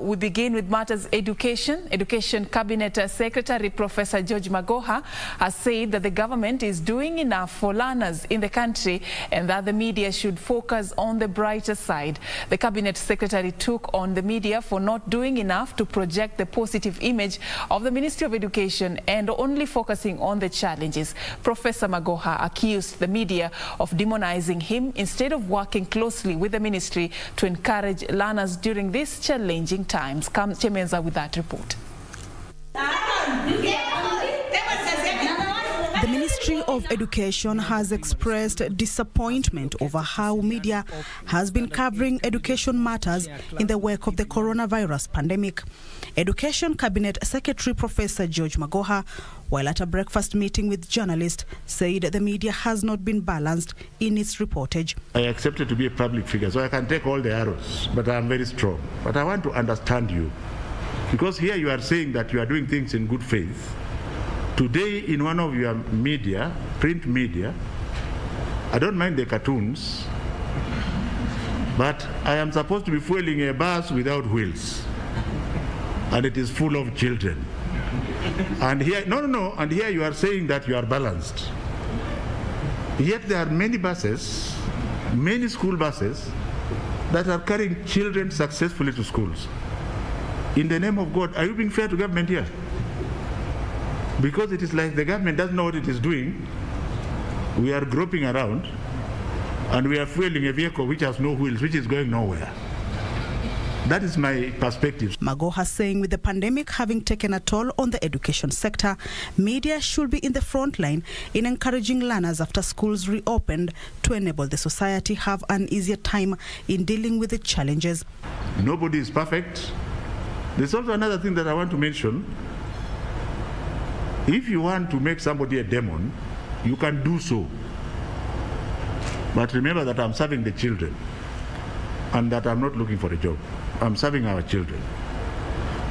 We begin with matters education. Education Cabinet Secretary Professor George Magoha has said that the government is doing enough for learners in the country and that the media should focus on the brighter side. The Cabinet Secretary took on the media for not doing enough to project the positive image of the Ministry of Education and only focusing on the challenges. Professor Magoha accused the media of demonizing him instead of working closely with the ministry to encourage learners during this challenging times. Come Chemenza with that report. The Ministry of Education has expressed disappointment over how media has been covering education matters in the wake of the coronavirus pandemic. Education Cabinet Secretary Professor George Magoha, while at a breakfast meeting with journalists, said the media has not been balanced in its reportage. I accepted to be a public figure, so I can take all the arrows, but I'm very strong. But I want to understand you, because here you are saying that you are doing things in good faith. Today, in one of your media, print media, I don't mind the cartoons, but I am supposed to be fueling a bus without wheels, and it is full of children. And here, and here you are saying that you are balanced. Yet there are many buses, many school buses, that are carrying children successfully to schools. In the name of God, are you being fair to government here? Because it is like the government doesn't know what it is doing. We are groping around, and we are fueling a vehicle which has no wheels, which is going nowhere. That is my perspective. Magoha saying with the pandemic having taken a toll on the education sector, media should be in the front line in encouraging learners after schools reopened to enable the society have an easier time in dealing with the challenges. Nobody is perfect. There's also another thing that I want to mention. If you want to make somebody a demon, you can do so. But remember that I'm serving the children and that I'm not looking for a job. I'm serving our children.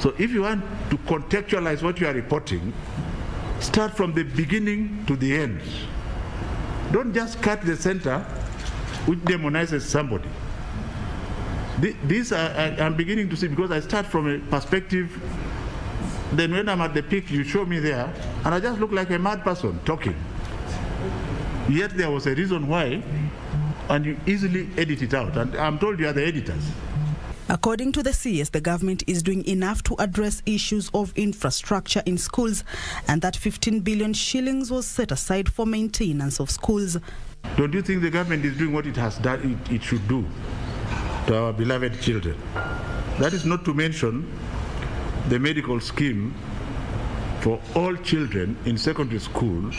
So if you want to contextualize what you are reporting, start from the beginning to the end. Don't just cut the center which demonizes somebody. These I'm beginning to see, because I start from a perspective. Then when I'm at the peak, you show me there, and I just look like a mad person talking. Yet there was a reason why, and you easily edit it out. And I'm told you are the editors. According to the CS, the government is doing enough to address issues of infrastructure in schools, and that 15 billion shillings was set aside for maintenance of schools. Don't you think the government is doing what it has done, it should do to our beloved children? That is not to mention the medical scheme for all children in secondary school,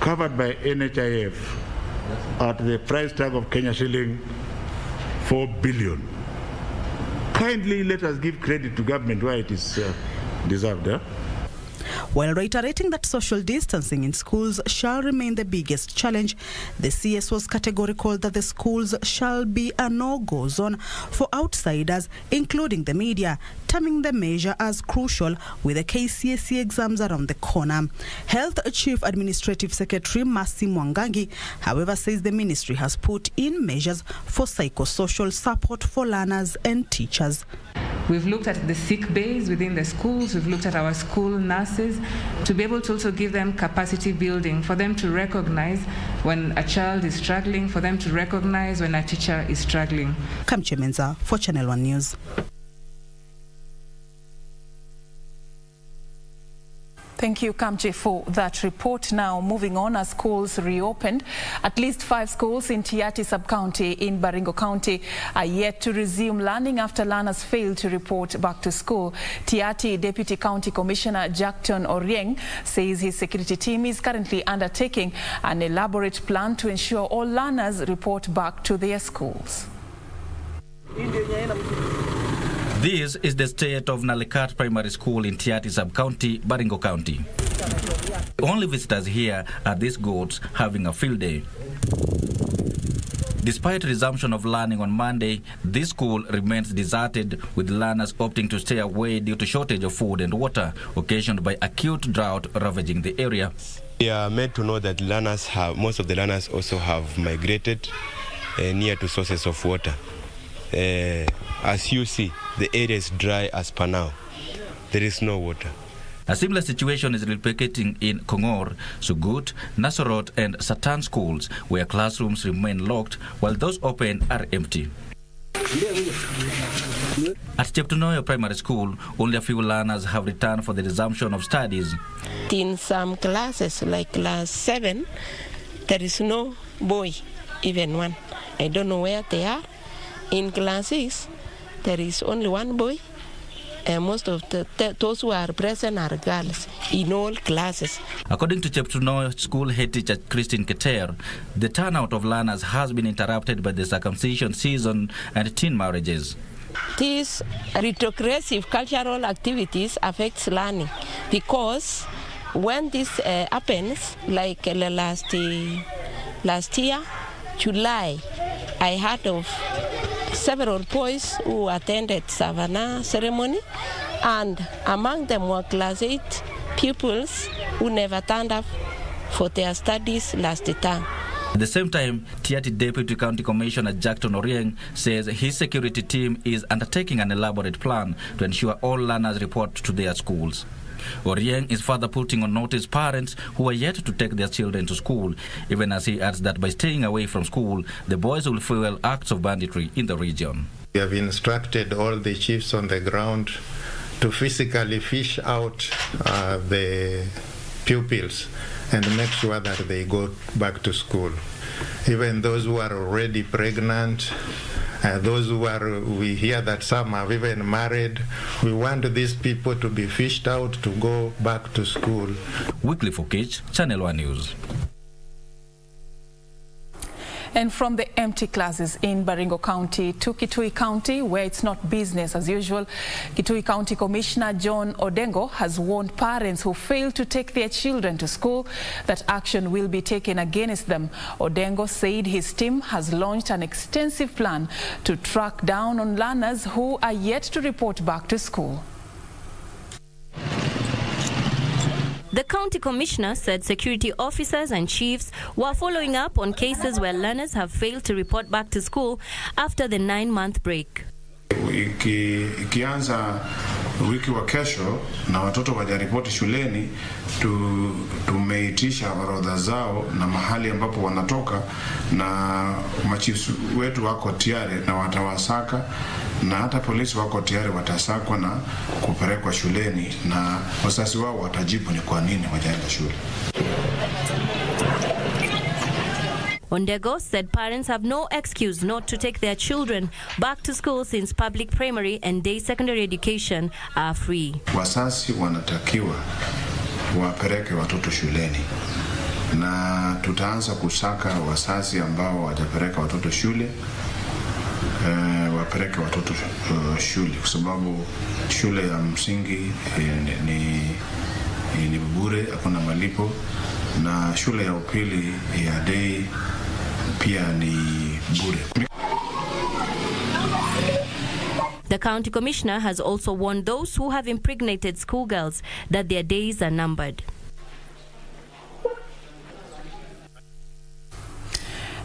covered by NHIF at the price tag of Kenya shilling 4 billion. Kindly let us give credit to government where it is deserved. While reiterating that social distancing in schools shall remain the biggest challenge, the CS was categorical that the schools shall be a no-go zone for outsiders, including the media, terming the measure as crucial with the KCSE exams around the corner. Health Chief Administrative Secretary Masim Wangangi, however, says the ministry has put in measures for psychosocial support for learners and teachers. We've looked at the sick bays within the schools, we've looked at our school nurses, to be able to also give them capacity building, for them to recognize when a child is struggling, for them to recognize when a teacher is struggling. Kamche Menza for Channel 1 News. Thank you, Kamche, for that report. Now, moving on, as schools reopened, at least 5 schools in Tiati sub-county in Baringo County are yet to resume learning after learners failed to report back to school. Tiati Deputy County Commissioner Jackton Oriang says his security team is currently undertaking an elaborate plan to ensure all learners report back to their schools. This is the state of Nalekat Primary School in Tiati sub-county, Baringo County. Only visitors here are these goats having a field day. Despite resumption of learning on Monday, this school remains deserted, with learners opting to stay away due to shortage of food and water, occasioned by acute drought ravaging the area. We are made to know that learners have, most of the learners also have migrated near to sources of water. As you see, the area is dry as per now. There is no water. A similar situation is replicating in Kongor, Sugut, Nasorot and Satan schools, where classrooms remain locked while those open are empty. At Cheptunoyo Primary School, only a few learners have returned for the resumption of studies. In some classes, like class 7, there is no boy, even one. I don't know where they are. In class 6, there is only one boy. And most of those who are present are girls in all classes. According to Cheptunoyo school head teacher Christine Keter, the turnout of learners has been interrupted by the circumcision season and teen marriages. These retrogressive cultural activities affect learning because when this happens, like last year, July, I heard of several boys who attended Savannah ceremony, and among them were class 8 pupils who never turned up for their studies last term. At the same time, Tiati Deputy County Commissioner Jackton Oriang says his security team is undertaking an elaborate plan to ensure all learners report to their schools. Oriang is further putting on notice parents who are yet to take their children to school, even as he adds that by staying away from school, the boys will fuel acts of banditry in the region. We have instructed all the chiefs on the ground to physically fish out the pupils and make sure that they go back to school. Even those who are already pregnant, those who are, we hear that some have even married, we want these people to be fished out to go back to school. Weekly for Kids, Channel 1 News. And from the empty classes in Baringo County to Kitui County, where it's not business as usual. Kitui County Commissioner John Ondego has warned parents who fail to take their children to school that action will be taken against them. Ondego said his team has launched an extensive plan to track down on learners who are yet to report back to school. The county commissioner said security officers and chiefs were following up on cases where learners have failed to report back to school after the 9-month break. Ikianza wiki wa kesho na watoto wajaripoti shuleni, tumeitisha orodha zao na mahali ambapo wanatoka, na machiefs wetu wako tayari na watawasaka, na hata polisi wako tayari watasakwa na kupelekwa shuleni, na wasasi wao watajibu ni kwa nini wajaenda shule. Ondego said parents have no excuse not to take their children back to school since public primary and day secondary education are free. Wasasi wanatakiwa wapeleke watoto shuleni, na tutaanza kusaka wasasi ambao watapeleka watoto shule, wapeleke watoto shule kwa sababu shule ya msingi ni bure, hakuna malipo, na shule ya upili ya day pia ni bure. The county commissioner has also warned those who have impregnated schoolgirls that their days are numbered.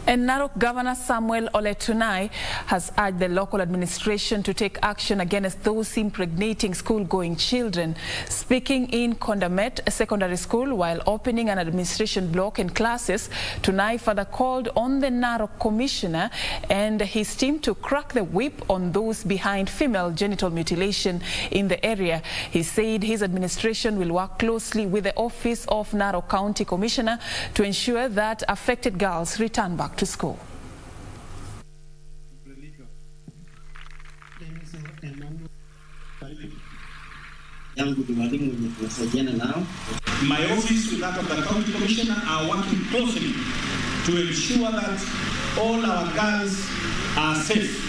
And Narok Governor Samuel Ole Tunai has urged the local administration to take action against those impregnating school-going children. Speaking in Kondamet Secondary School while opening an administration block and classes, Tunai further called on the Narok Commissioner and his team to crack the whip on those behind female genital mutilation in the area. He said his administration will work closely with the office of Narok County Commissioner to ensure that affected girls return back to school. My office with that of the county commissioner are working closely to ensure that all our girls are safe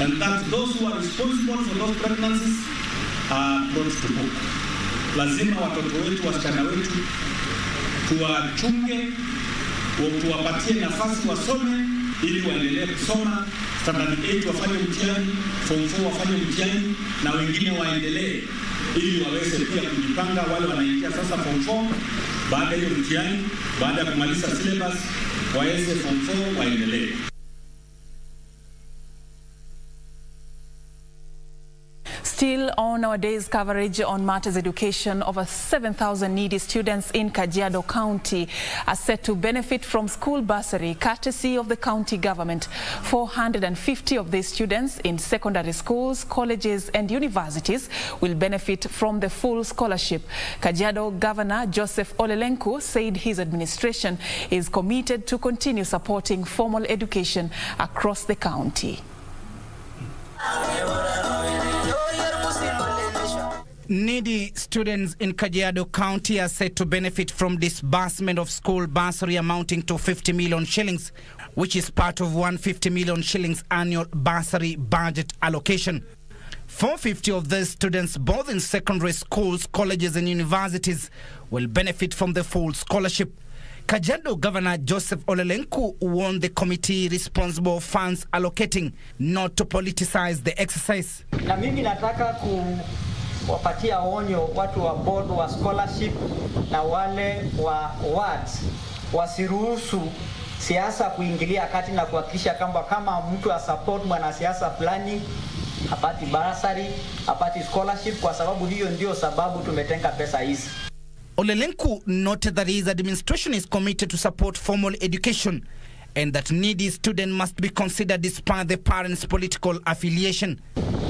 and that those who are responsible for those pregnancies are brought to book. Lazima watoto wetu, wasichana wetu tuwachunge, tuwapatie nafasi wasome ili waendelee kusoma, standard 8 wafanye mtihani, form 4 wafanye mtihani, na wengine waendelee ili waweze pia kujipanga. Wale wanaingia sasa form 4 baada ya mtihani, baada ya kumaliza syllabus waweze form 4 waendelee. Still on our day's coverage on matters education, over 7,000 needy students in Kajiado County are set to benefit from school bursary courtesy of the county government. 450 of these students in secondary schools, colleges and universities will benefit from the full scholarship. Kajiado Governor Joseph Ole Lenku said his administration is committed to continue supporting formal education across the county. Needy students in Kajiado County are set to benefit from disbursement of school bursary amounting to 50 million shillings, which is part of 150 million shillings annual bursary budget allocation. 450 of these students, both in secondary schools, colleges and universities, will benefit from the full scholarship. Kajiado Governor Joseph Ole Lenku warned the committee responsible funds allocating not to politicize the exercise. Wapatia onyo watu wa board wa scholarship na wale wa wards wasiruhusu siasa kuingilia kati na kuhakikisha kwamba kama mtu asupport mwanasiasa fulani apati bursary, apati scholarship, kwa sababu hiyo ndio sababu tumetenga pesa hizi. Ole Lenku noted that his administration is committed to support formal education and that needy students must be considered despite their parents' political affiliation.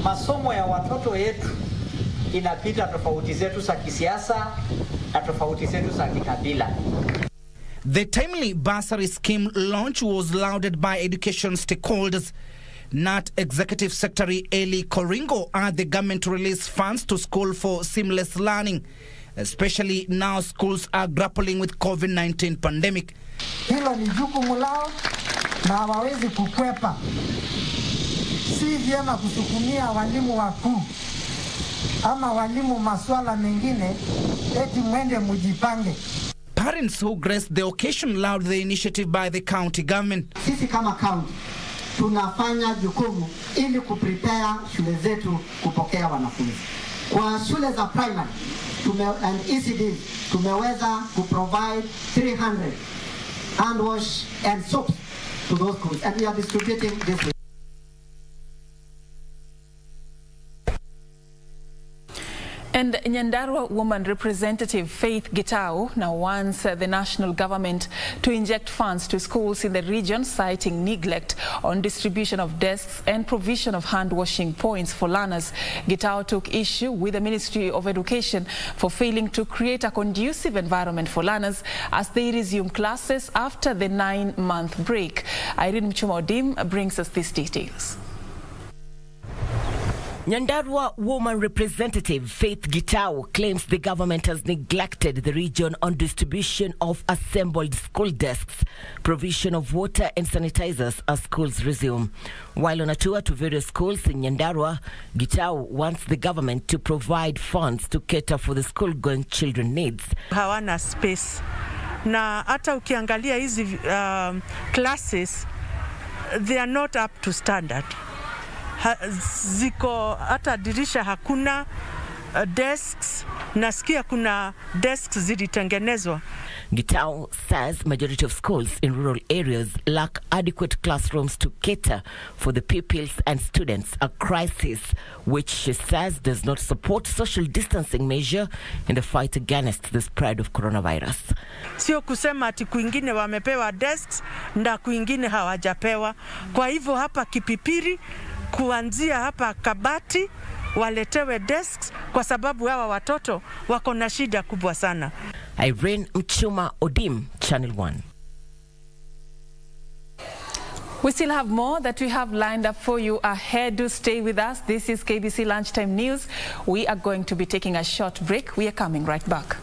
Masomo ya watoto yetu inapita tofauti zetu za kisiasa na tofauti zetu za kikabila. The timely bursary scheme launch was lauded by education stakeholders. NAT Executive Secretary Eli Koringo urged the government to release funds to school for seamless learning, especially now schools are grappling with COVID-19 pandemic. Hilo ni jukumu lao na hawawezi kukwepa. Si vyema kusukumia walimu wakuu ama walimu maswala mengine eti mwende mujipange. Parents who graced the occasion lauded the initiative by the county government. Sisi kama county tunafanya jukumu ili kuprepare shule zetu kupokea wanafunzi. Kwa shule za primary and ECD tumeweza kuprovide 300 hand wash and soaps to those schools, and we are distributing this week. And Nyandarua woman representative Faith Gitau now wants the national government to inject funds to schools in the region, citing neglect on distribution of desks and provision of hand-washing points for learners. Gitau took issue with the Ministry of Education for failing to create a conducive environment for learners as they resume classes after the 9-month break. Irene Mchuma Odim brings us these details. Nyandarua woman representative Faith Gitau claims the government has neglected the region on distribution of assembled school desks, provision of water and sanitizers as schools resume. While on a tour to various schools in Nyandarua, Gitau wants the government to provide funds to cater for the school-going children needs. Hawana space. Na hata ukiangalia hizi classes, they are not up to standard. Ziko hata dirisha hakuna, desks, nasikia kuna desks zilitengenezwa. Gitau says majority of schools in rural areas lack adequate classrooms to cater for the pupils and students, a crisis which she says does not support social distancing measure in the fight against the spread of coronavirus. Sio kusema ati kuingine wamepewa desks na kuingine hawajapewa. Kwa hivyo hapa Kipipiri, kuanzia hapa Kabati waletewe desks kwa sababu hawa watoto wako na shida kubwa sana. Irene Mchuma Odim, Channel 1. We still have more that we have lined up for you ahead. Do stay with us. This is KBC Lunchtime News. We are going to be taking a short break. We are coming right back.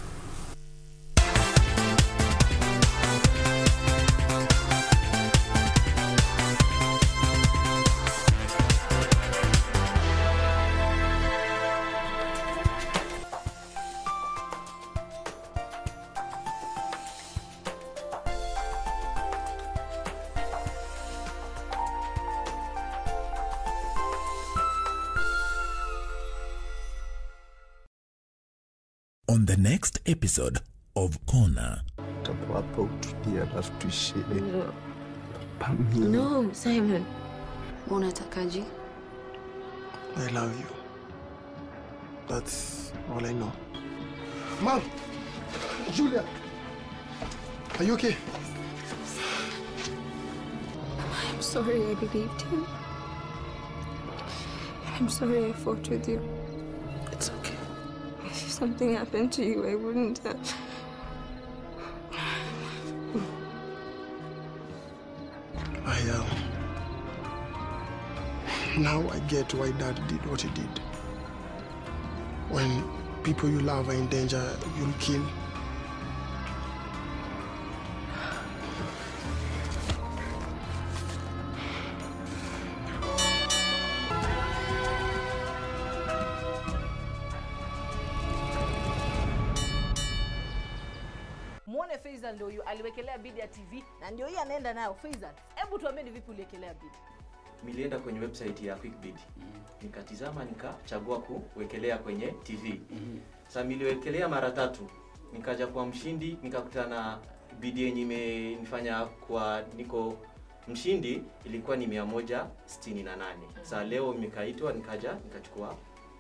On the next episode of Corner. No, Simon. I love you. That's all I know. Mom! Julia! Are you okay? I'm sorry I believed you. I'm sorry I fought with you. It's okay. If something happened to you, I wouldn't have... Now I get why Dad did what he did. When people you love are in danger, you'll kill. Mwone Faisal ndo yu aliwekelea bid ya TV na ndio hii anaenda nayo. Faisal, hebu tuambie ni vipi uliwekelea bid? Nilienda kwenye website ya QuickBid. Nikatizama nikachagua kuwekelea kwenye TV. Sasa niliwekelea mara tatu. Nikaja kwa mshindi, nikakutana bid yenye imenifanya kwa niko mshindi ilikuwa ni 168. Sasa leo nikaitwa nikaja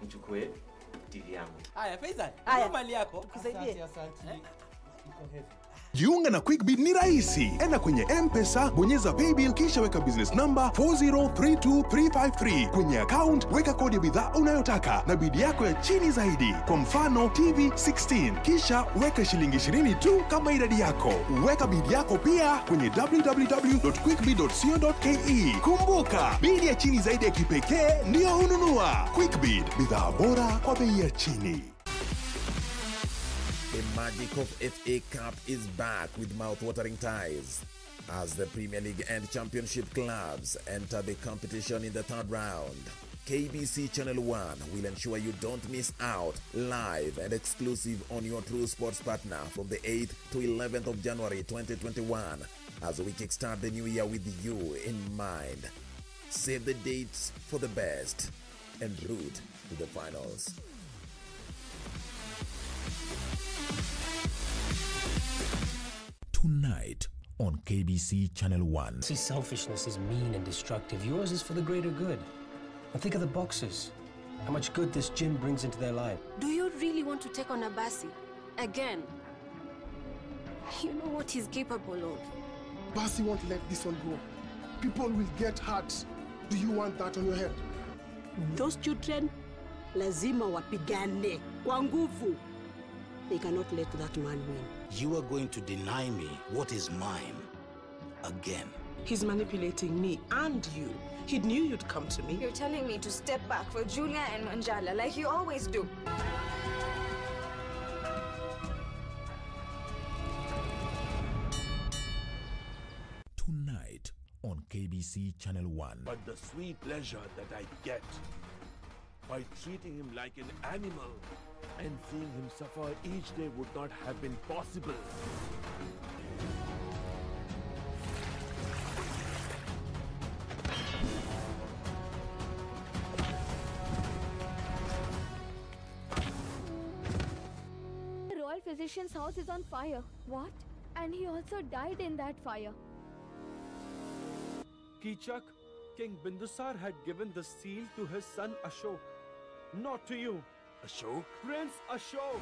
nichukue TV yangu. Haya Faisal, mali yako tukusaidie. Jiunga na QuickBid ni rahisi. Enda kwenye M-Pesa, bonyeza paybill kisha weka business number 4032353 kwenye account, weka kodi ya bidhaa unayotaka na bid yako ya chini zaidi. Kwa mfano TV 16, kisha weka shilingi 20 tu kama idadi yako. Weka bid yako pia kwenye www.quickbid.co.ke. Kumbuka, bid ya chini zaidi ya kipekee ndio ununua. QuickBid, bidhaa bora kwa bei ya chini. The magic of FA Cup is back with mouth-watering ties as the Premier League and Championship clubs enter the competition in the third round. KBC Channel 1 will ensure you don't miss out live and exclusive on your True Sports partner from the 8th to 11th of January 2021 as we kickstart the new year with you in mind. Save the dates for the best and route to the finals. Tonight on KBC Channel 1. See, selfishness is mean and destructive. Yours is for the greater good. And think of the boxers. How much good this gym brings into their life. Do you really want to take on Abasi again? You know what he's capable of. Abasi won't let this one go. People will get hurt. Do you want that on your head? Those children, lazima wapigane kwa nguvu. They cannot let that man win. You are going to deny me what is mine again. He's manipulating me and you. He knew you'd come to me. You're telling me to step back for Julia and Manjala like you always do. Tonight on KBC Channel 1. But the sweet pleasure that I get by treating him like an animal and seeing him suffer each day would not have been possible. The royal physician's house is on fire. What? And he also died in that fire. Kichak, King Bindusar had given the seal to his son Ashok, not to you. Ashok? Prince Ashok!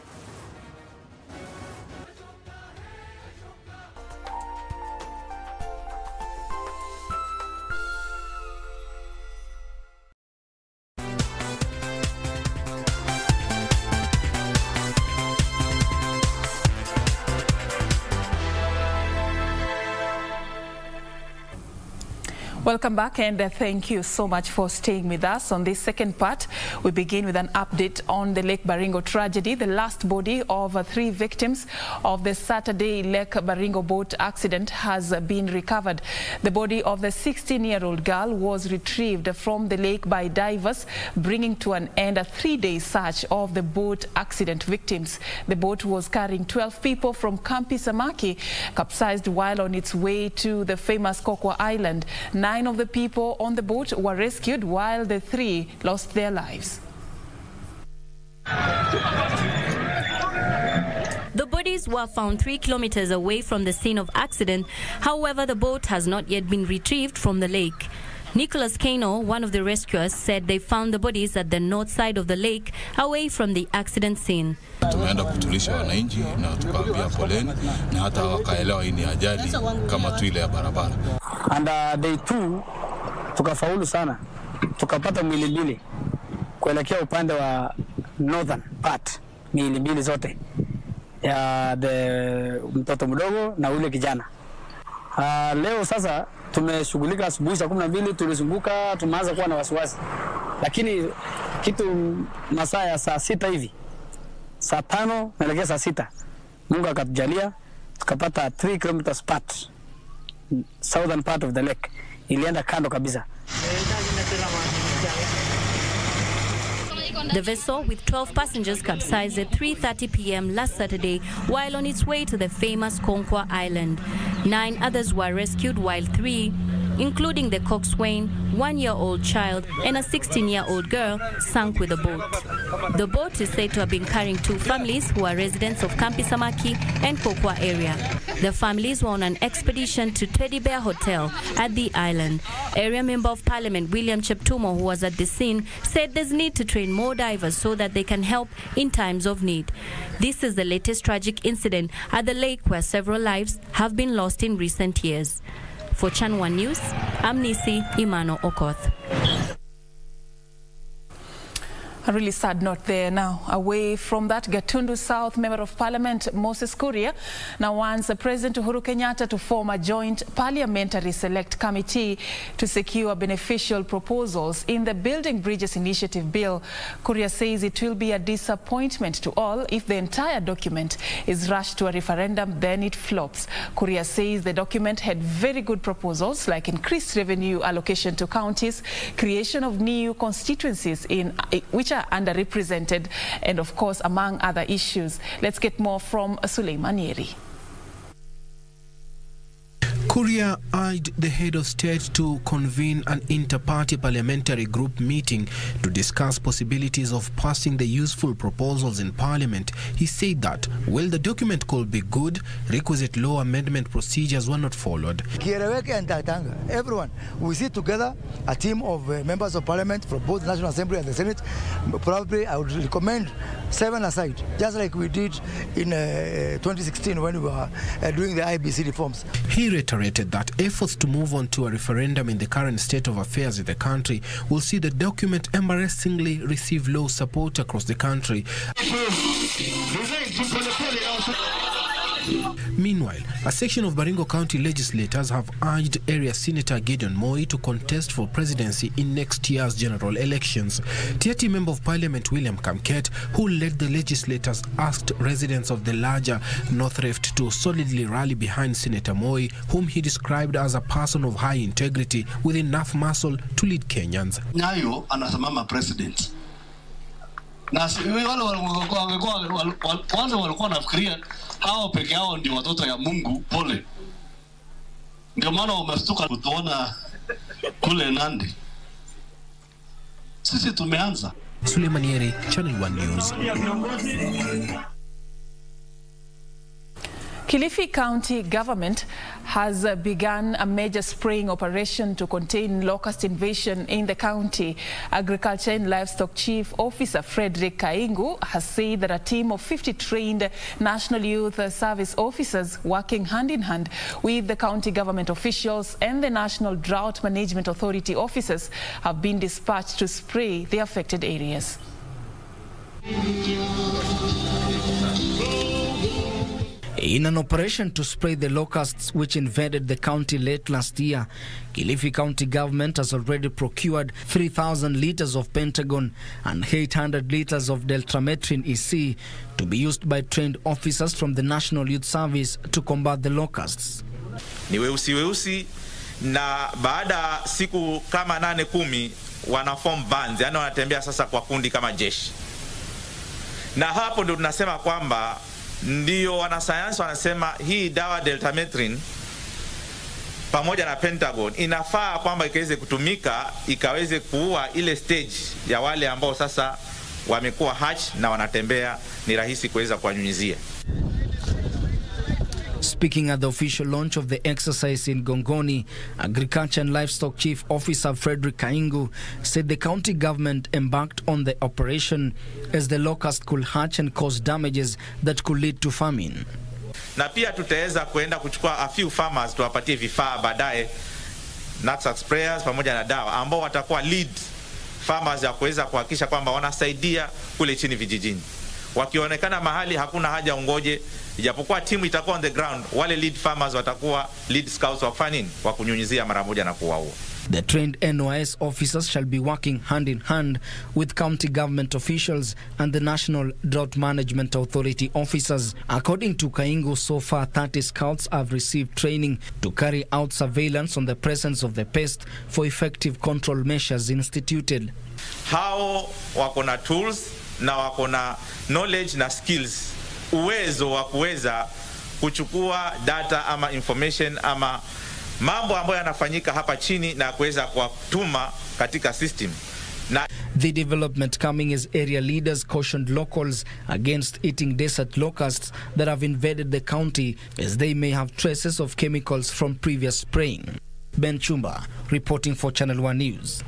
Welcome back and thank you so much for staying with us. On this second part, we begin with an update on the Lake Baringo tragedy. The last body of three victims of the Saturday Lake Baringo boat accident has been recovered. The body of the 16-year-old girl was retrieved from the lake by divers, bringing to an end a three-day search of the boat accident victims. The boat was carrying 12 people from Kampi Samaki, capsized while on its way to the famous Kokwa Island. Nine of the people on the boat were rescued while the three lost their lives. The bodies were found 3 kilometers away from the scene of accident. However, the boat has not yet been retrieved from the lake. Nicholas Kano, one of the rescuers, said they found the bodies at the north side of the lake, away from the accident scene. Tumeenda kutulisha wananchi na tukaambia poleni na hata wakaelewa hii ni ajali kama tu ile ya barabara. And day 2 tukafaulu sana. Tukapata mwili mbili kuelekea upande wa northern part. Miili mbili zote. Ya mtoto mdogo na ule kijana. Leo sasa tumeshughulika asubuhi saa 12 tulizunguka, tumeanza kuwa na wasiwasi. Lakini kitu masaa ya saa 6 hivi. Saa 5 naelekea saa 6. Mungu akatujalia tukapata 3 kilometers part. Southern part of the lake. Ilienda kando kabisa. The vessel with 12 passengers capsized at 3:30 p.m. last Saturday while on its way to the famous Kokwa Island. 9 others were rescued while 3, including the coxswain, 1-year-old child and a 16-year-old girl, sank with the boat. The boat is said to have been carrying 2 families who are residents of Kampi Samaki and Kokwa area. The families were on an expedition to Teddy Bear Hotel at the island. Area Member of Parliament William Cheptumo, who was at the scene, said there's need to train more divers so that they can help in times of need. This is the latest tragic incident at the lake where several lives have been lost in recent years. For Channel One News, I'm Nisi Imano Okoth. A really sad note there. Now, away from that, Gatundu South Member of Parliament Moses Kuria now wants President Uhuru Kenyatta to form a joint parliamentary select committee to secure beneficial proposals in the Building Bridges Initiative Bill. Kuria says it will be a disappointment to all if the entire document is rushed to a referendum, then it flops. Kuria says the document had very good proposals like increased revenue allocation to counties, creation of new constituencies in which underrepresented, and of course among other issues. Let's get more from Suleiman Yeri. Kuria urged the head of state to convene an inter-party parliamentary group meeting to discuss possibilities of passing the useful proposals in parliament. He said that while the document could be good, requisite law amendment procedures were not followed. Everyone, we sit together, a team of members of parliament from both the National Assembly and the Senate. Probably I would recommend 7 aside, just like we did in 2016 when we were doing the IBC reforms. He reiterated that efforts to move on to a referendum in the current state of affairs in the country will see the document embarrassingly receive low support across the country. Meanwhile, a section of Baringo County legislators have urged area Senator Gideon Moi to contest for presidency in next year's general elections. Tiati Member of Parliament William Kamket, who led the legislators, asked residents of the larger North Rift to solidly rally behind Senator Moi, whom he described as a person of high integrity with enough muscle to lead Kenyans. Nyayo anasimama president. Suleiman Yeri, Channel One News. Kilifi County government has begun a major spraying operation to contain locust invasion in the county. Agriculture and Livestock Chief Officer Frederick Kaingu has said that a team of 50 trained National Youth Service officers working hand in hand with the county government officials and the National Drought Management Authority officers have been dispatched to spray the affected areas. In an operation to spray the locusts which invaded the county late last year, Kilifi County government has already procured 3,000 liters of Pentagon and 800 liters of Deltrametrin EC to be used by trained officers from the National Youth Service to combat the locusts. Ni weusi na baada siku kama 8-10 wanaform bands, yani wanatembea sasa kwa kundi kama jeshi. Na hapo ndo tunasema kwamba ndiyo wanasayansi wanasema hii dawa Deltametrin pamoja na Pentagon inafaa kwamba ikaweze kutumika ikaweze kuua ile stage ya wale ambao sasa wamekuwa hatch na wanatembea, ni rahisi kuweza kuwanyunyizia. Speaking at the official launch of the exercise in Gongoni, Agriculture and Livestock Chief Officer Frederick Kaingu said the county government embarked on the operation as the locust could hatch and cause damages that could lead to famine. Na pia tutaweza kuenda kuchukua a few farmers tuwapatie vifaa baadaye, nuts and sprayers pamoja na dawa ambao watakuwa lead farmers ya kuweza kuhakikisha kwamba wanasaidia kule chini vijijini. Wakionekana mahali hakuna haja ungoje, ijapokuwa timu itakuwa on the ground, wale lead farmers watakuwa lead scouts wa fanin wa kunyunyizia mara moja na kuwaua. The trained NOS officers shall be working hand in hand with county government officials and the National Drought Management Authority officers. According to Kaingu, so far 30 scouts have received training to carry out surveillance on the presence of the pest for effective control measures instituted. Hao wako na tools na wako na knowledge na skills, uwezo wa kuweza kuchukua data ama information ama mambo ambayo yanafanyika hapa chini na kuweza kuwatuma katika system. Na the development coming as area leaders cautioned locals against eating desert locusts that have invaded the county as they may have traces of chemicals from previous spraying. Ben Chumba reporting for Channel One News.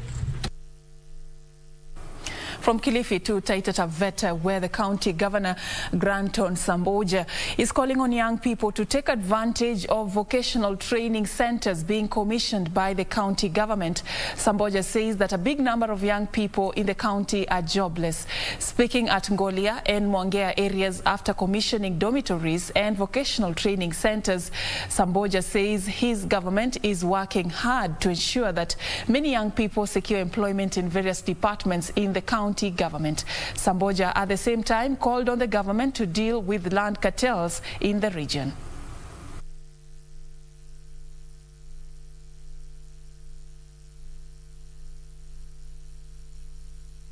From Kilifi to Taita Taveta, where the county governor, Granton Samboja, is calling on young people to take advantage of vocational training centers being commissioned by the county government. Samboja says that a big number of young people in the county are jobless. Speaking at Ngolia and Mwangea areas after commissioning dormitories and vocational training centers, Samboja says his government is working hard to ensure that many young people secure employment in various departments in the county government. Samboja at the same time called on the government to deal with land cartels in the region.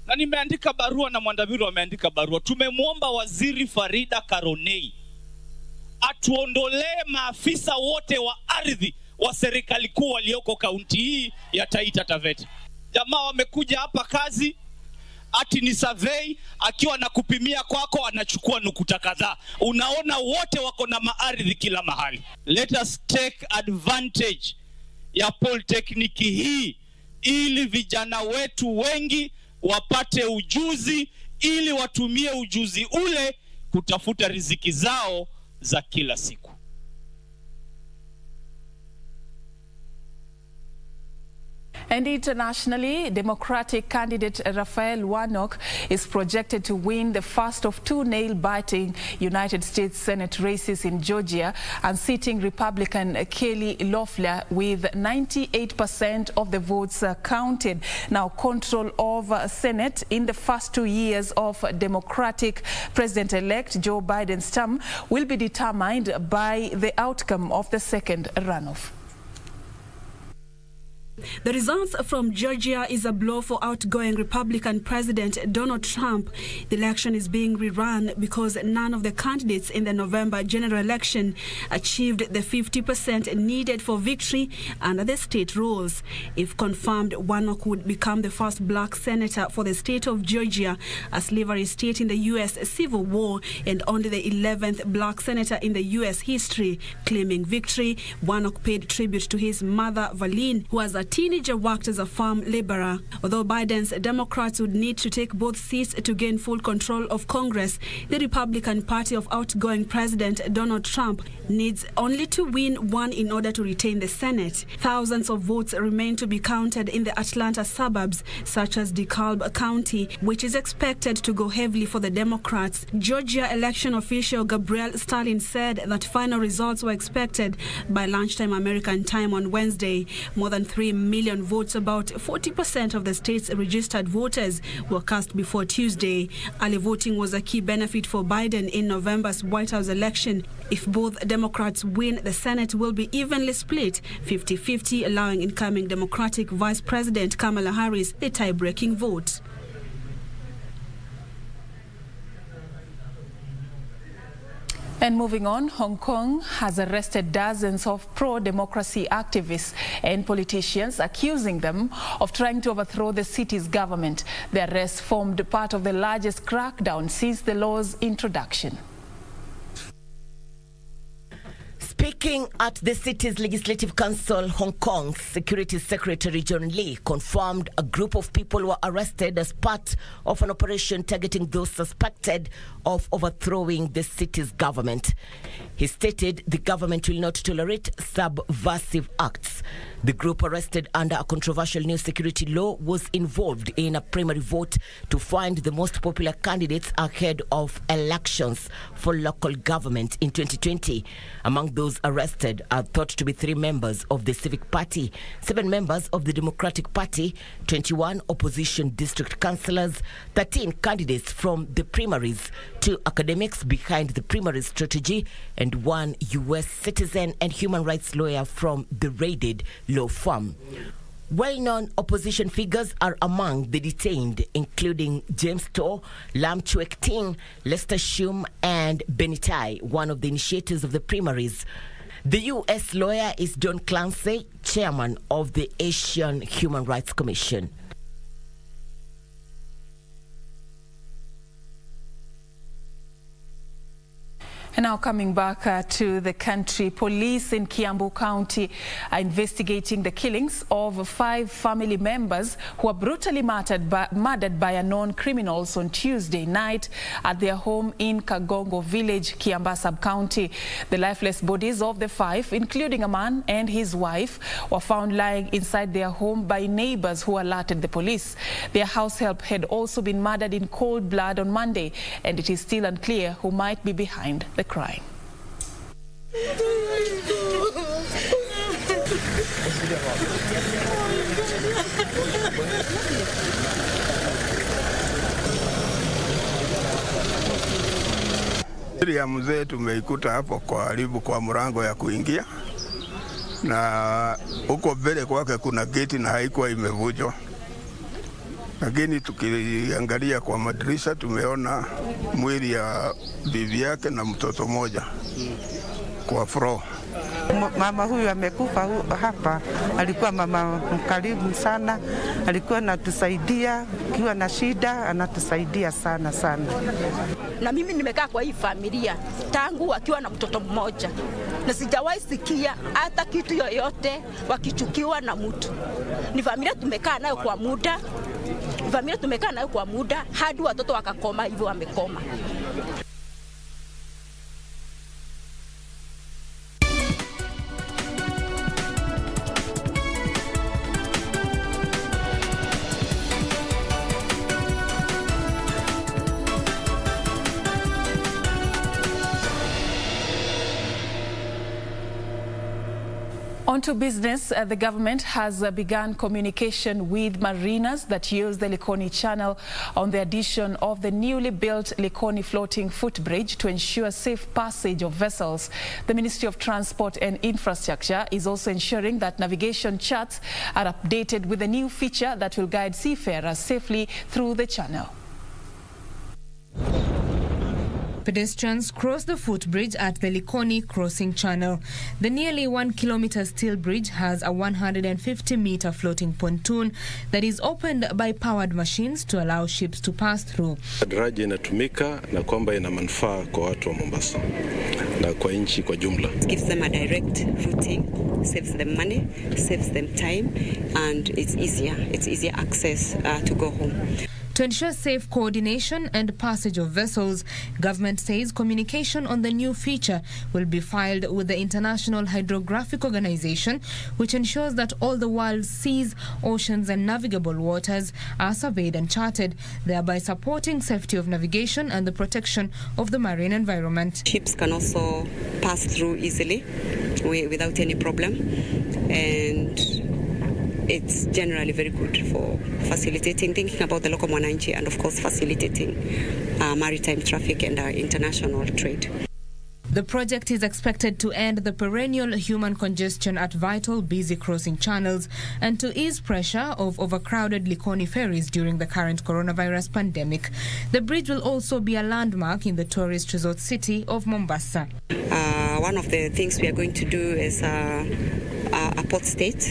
Na nimeandika barua na mwandamiru ameandika barua. Tumemwomba Waziri Farida Karonei atuondolee maafisa wote wa ardhi wa serikali kuu walioko kaunti hii ya Taita Taveta. Jamaa wamekuja hapa kazi ati ni survey, akiwa na kupimia kwako anachukua nukuta kadhaa. Unaona wote wako na maardhi kila mahali. Let us take advantage ya polytechnic hii ili vijana wetu wengi wapate ujuzi, ili watumie ujuzi ule kutafuta riziki zao za kila siku. And internationally, Democratic candidate Rafael Warnock is projected to win the first of two nail-biting United States Senate races in Georgia, and unseating Republican Kelly Loeffler with 98% of the votes counted. Now, control of Senate in the first 2 years of Democratic President-elect Joe Biden's term will be determined by the outcome of the second runoff. The results from Georgia is a blow for outgoing Republican President Donald Trump. The election is being rerun because none of the candidates in the November general election achieved the 50% needed for victory under the state rules. If confirmed, Warnock would become the first black senator for the state of Georgia, a slavery state in the U.S. Civil War, and only the 11th black senator in the U.S. history. Claiming victory, Warnock paid tribute to his mother, Valine, who has a teenager worked as a farm laborer. Although Biden's Democrats would need to take both seats to gain full control of Congress, the Republican Party of outgoing President Donald Trump needs only to win one in order to retain the Senate. Thousands of votes remain to be counted in the Atlanta suburbs, such as DeKalb County, which is expected to go heavily for the Democrats. Georgia election official Gabriel Stalin said that final results were expected by lunchtime American time on Wednesday. More than 3 million votes, about 40% of the state's registered voters, were cast before Tuesday. Early voting was a key benefit for Biden in November's White House election. If both Democrats win, the Senate will be evenly split, 50-50, allowing incoming Democratic Vice President Kamala Harris the tie-breaking vote. And moving on, Hong Kong has arrested dozens of pro-democracy activists and politicians, accusing them of trying to overthrow the city's government. The arrests formed part of the largest crackdown since the law's introduction. Speaking at the city's Legislative Council, Hong Kong's Security Secretary John Lee confirmed a group of people were arrested as part of an operation targeting those suspected of overthrowing the city's government. He stated the government will not tolerate subversive acts. The group arrested under a controversial new security law was involved in a primary vote to find the most popular candidates ahead of elections for local government in 2020. Among those arrested are thought to be 3 members of the Civic Party, 7 members of the Democratic Party, 21 opposition district councillors, 13 candidates from the primaries, 2 academics behind the primary strategy, and 1 U.S. citizen and human rights lawyer from the raided law firm. Well-known opposition figures are among the detained, including James Toh, Lam Chuek Ting, Lester Shum, and Benny Tai, one of the initiators of the primaries. The U.S. lawyer is Don Clancy, chairman of the Asian Human Rights Commission. And now coming back to the country, police in Kiambu County are investigating the killings of 5 family members who were brutally murdered by unknown criminals on Tuesday night at their home in Kagongo village, Kiamba sub-county. The lifeless bodies of the 5, including a man and his wife, were found lying inside their home by neighbors who alerted the police. Their house help had also been murdered in cold blood on Monday, and it is still unclear who might be behind the crime. Siri ya mzee tumeikuta hapo karibu kwa mlango ya kuingia, na huko mbele kwake kuna geti na haikuwa imevunjwa. Lakini tukiangalia kwa madirisha tumeona mwili ya bibi yake na mtoto mmoja kwa fro. Mama huyu amekufa hapa, alikuwa mama mkarimu sana, alikuwa anatusaidia ukiwa na shida, anatusaidia sana sana. Na mimi nimekaa kwa hii familia tangu akiwa na mtoto mmoja, na sijawahi sikia hata kitu yoyote wakichukiwa na mtu. Ni familia tumekaa nayo kwa muda. Familia tumekaa nayo kwa muda hadi watoto wakakoma, hivyo wamekoma. On to business, the government has begun communication with mariners that use the Likoni channel on the addition of the newly built Likoni floating footbridge to ensure safe passage of vessels. The Ministry of Transport and Infrastructure is also ensuring that navigation charts are updated with a new feature that will guide seafarers safely through the channel. Pedestrians cross the footbridge at the Likoni crossing channel. The nearly 1 kilometer steel bridge has a 150-meter floating pontoon that is opened by powered machines to allow ships to pass through. Daraja inatumika na kwamba ina manufaa kwa watu wa Mombasa na kwa nchi kwa jumla. It gives them a direct routing, saves them money, saves them time, and it's easier access to go home. To ensure safe coordination and passage of vessels, government says communication on the new feature will be filed with the International Hydrographic Organization, which ensures that all the world's seas, oceans and navigable waters are surveyed and charted, thereby supporting safety of navigation and the protection of the marine environment. Ships can also pass through easily without any problem, and it's generally very good for facilitating, thinking about the local mwananchi, and of course facilitating maritime traffic and international trade. The project is expected to end the perennial human congestion at vital busy crossing channels and to ease pressure of overcrowded Likoni ferries during the current coronavirus pandemic. The bridge will also be a landmark in the tourist resort city of Mombasa. One of the things we are going to do is a port state,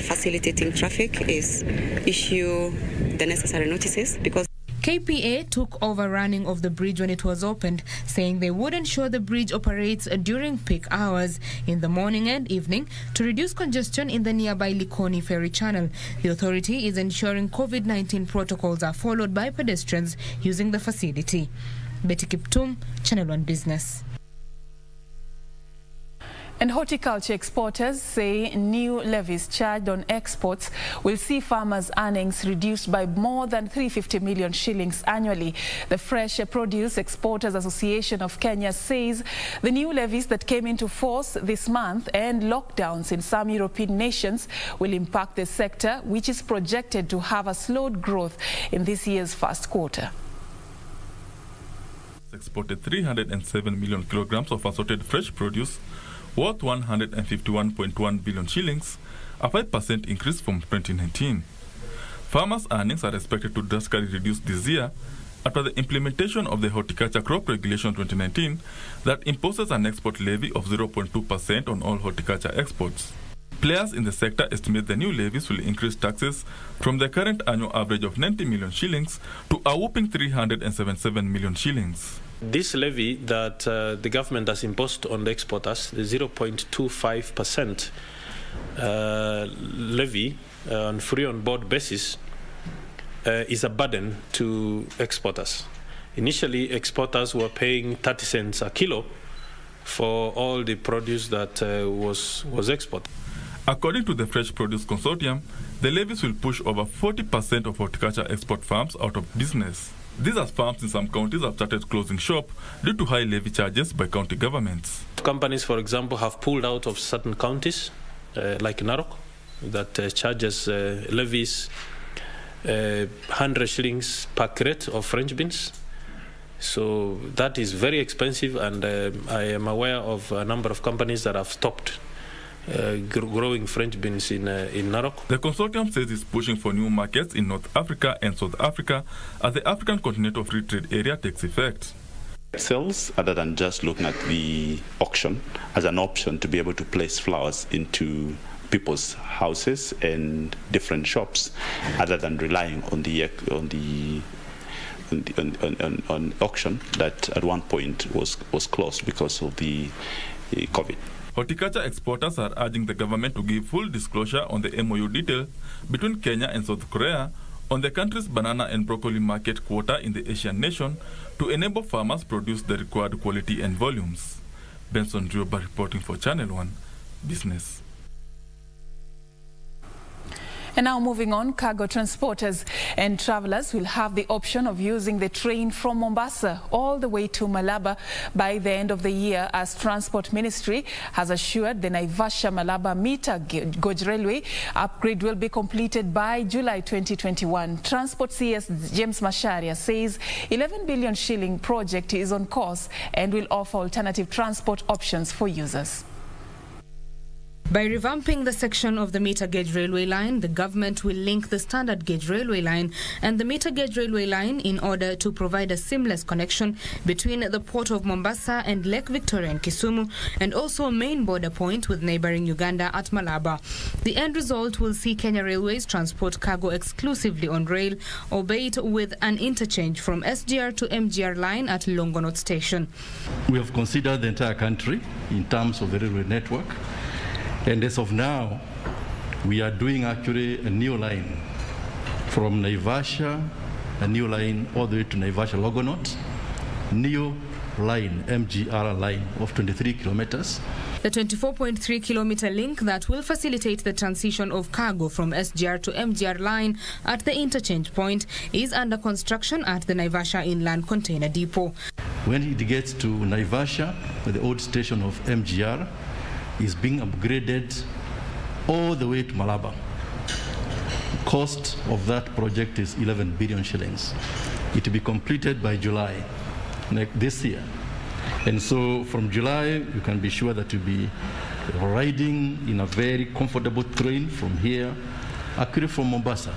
facilitating traffic, is issue the necessary notices because KPA took over running of the bridge when it was opened, saying they would ensure the bridge operates during peak hours in the morning and evening to reduce congestion in the nearby Likoni ferry channel. The authority is ensuring COVID-19 protocols are followed by pedestrians using the facility. Betty Kiptum, Channel 1 Business. And horticulture exporters say new levies charged on exports will see farmers' earnings reduced by more than 350 million shillings annually. The Fresh Produce Exporters Association of Kenya says the new levies that came into force this month and lockdowns in some European nations will impact the sector, which is projected to have a slowed growth in this year's first quarter. Exported 307 million kilograms of assorted fresh produce, worth 151.1 billion shillings, a 5% increase from 2019. Farmers' earnings are expected to drastically reduce this year after the implementation of the Horticulture Crop Regulation 2019 that imposes an export levy of 0.2% on all horticulture exports. Players in the sector estimate the new levies will increase taxes from the current annual average of 90 million shillings to a whopping 377 million shillings. This levy that the government has imposed on the exporters, the 0.25% levy on free on board basis, is a burden to exporters. Initially, exporters were paying 30 cents a kilo for all the produce that was exported. According to the Fresh Produce Consortium, the levies will push over 40% of horticulture export farms out of business. These are farms in some counties have started closing shop due to high levy charges by county governments. Companies, for example, have pulled out of certain counties, like Narok, that charges levies 100 shillings per crate of French beans. So that is very expensive, and I am aware of a number of companies that have stopped growing French beans in Narok. The consortium says it's pushing for new markets in North Africa and South Africa as the African Continental Free Trade Area takes effect. Sales, other than just looking at the auction as an option to be able to place flowers into people's houses and different shops, other than relying on auction that at one point was closed because of the COVID. Horticulture exporters are urging the government to give full disclosure on the MOU detail between Kenya and South Korea on the country's banana and broccoli market quota in the Asian nation to enable farmers produce the required quality and volumes. Benson Drioba reporting for Channel 1 Business. And now moving on, cargo transporters and travelers will have the option of using the train from Mombasa all the way to Malaba by the end of the year, as Transport Ministry has assured the Naivasha Malaba meter gauge railway upgrade will be completed by July 2021. Transport CS James Masharia says 11 billion shilling project is on course and will offer alternative transport options for users. By revamping the section of the meter gauge railway line, the government will link the standard gauge railway line and the meter gauge railway line in order to provide a seamless connection between the port of Mombasa and Lake Victoria and Kisumu, and also a main border point with neighboring Uganda at Malaba. The end result will see Kenya Railways transport cargo exclusively on rail, albeit with an interchange from SGR to MGR line at Longonot Station. We have considered the entire country in terms of the railway network. And as of now, we are doing actually a new line from Naivasha, a new line all the way to Naivasha Longonot, new line, MGR line of 23 kilometers. The 24.3 kilometer link that will facilitate the transition of cargo from SGR to MGR line at the interchange point is under construction at the Naivasha Inland Container Depot. When it gets to Naivasha, the old station of MGR, is being upgraded all the way to Malaba. Cost of that project is 11 billion shillings. It will be completed by July this year. And so from July, you can be sure that you'll be riding in a very comfortable train from here, actually from Mombasa,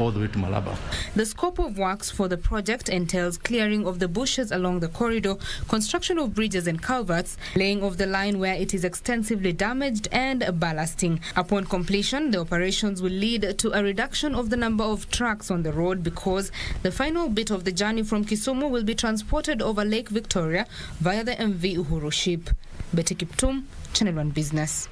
all the way to Malaba. The scope of works for the project entails clearing of the bushes along the corridor, construction of bridges and culverts, laying of the line where it is extensively damaged, and ballasting. Upon completion, the operations will lead to a reduction of the number of trucks on the road, because the final bit of the journey from Kisumu will be transported over Lake Victoria via the MV Uhuru ship. Betty Kiptum, Channel 1 Business.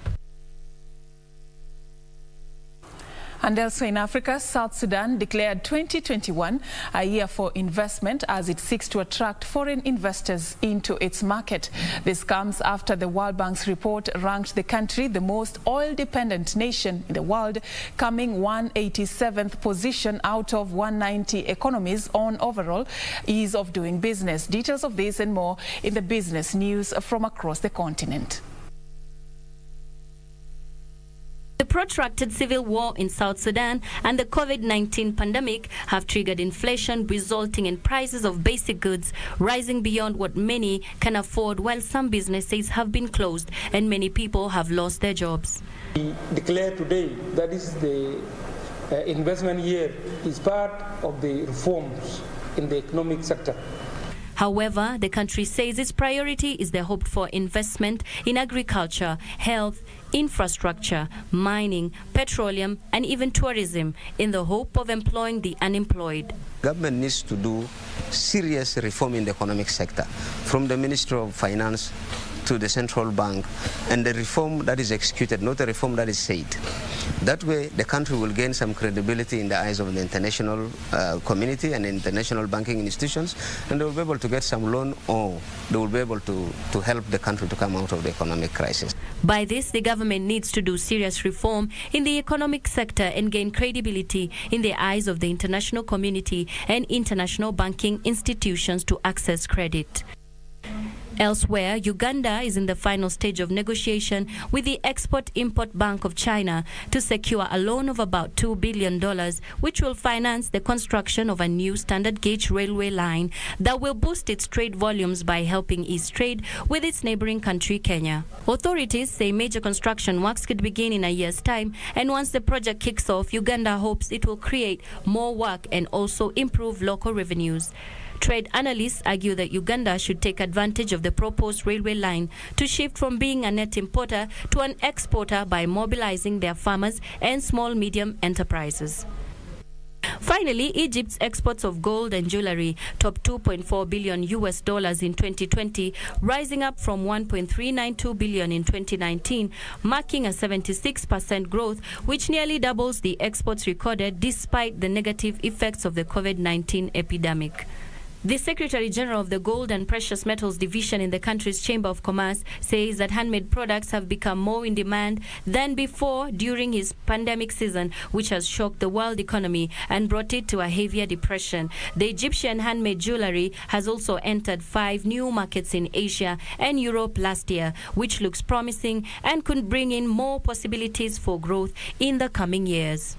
And elsewhere in Africa, South Sudan declared 2021 a year for investment as it seeks to attract foreign investors into its market. This comes after the World Bank's report ranked the country the most oil-dependent nation in the world, coming 187th position out of 190 economies on overall ease of doing business. Details of this and more in the business news from across the continent. The protracted civil war in South Sudan and the COVID-19 pandemic have triggered inflation, resulting in prices of basic goods rising beyond what many can afford, while some businesses have been closed and many people have lost their jobs. We declare today that is the investment year is part of the reforms in the economic sector. However, the country says its priority is the hoped-for investment in agriculture, health, infrastructure, mining, petroleum, and even tourism, in the hope of employing the unemployed. Government needs to do serious reform in the economic sector, from the Ministry of Finance to the Central Bank, and the reform that is executed, not a reform that is said. That way, the country will gain some credibility in the eyes of the international community and international banking institutions, and they will be able to get some loan, or they will be able to help the country to come out of the economic crisis. By this, the government needs to do serious reform in the economic sector and gain credibility in the eyes of the international community and international banking institutions to access credit. Elsewhere, Uganda is in the final stage of negotiation with the Export-Import Bank of China to secure a loan of about $2 billion, which will finance the construction of a new standard gauge railway line that will boost its trade volumes by helping ease trade with its neighboring country, Kenya. Authorities say major construction works could begin in a year's time, and once the project kicks off, Uganda hopes it will create more work and also improve local revenues. Trade analysts argue that Uganda should take advantage of the proposed railway line to shift from being a net importer to an exporter by mobilizing their farmers and small-medium enterprises. Finally, Egypt's exports of gold and jewelry topped $2.4 billion in 2020, rising up from $1.392 billion in 2019, marking a 76% growth, which nearly doubles the exports recorded despite the negative effects of the COVID-19 epidemic. The Secretary General of the Gold and Precious Metals Division in the country's Chamber of Commerce says that handmade products have become more in demand than before during his pandemic season, which has shocked the world economy and brought it to a heavier depression. The Egyptian handmade jewelry has also entered 5 new markets in Asia and Europe last year, which looks promising and could bring in more possibilities for growth in the coming years.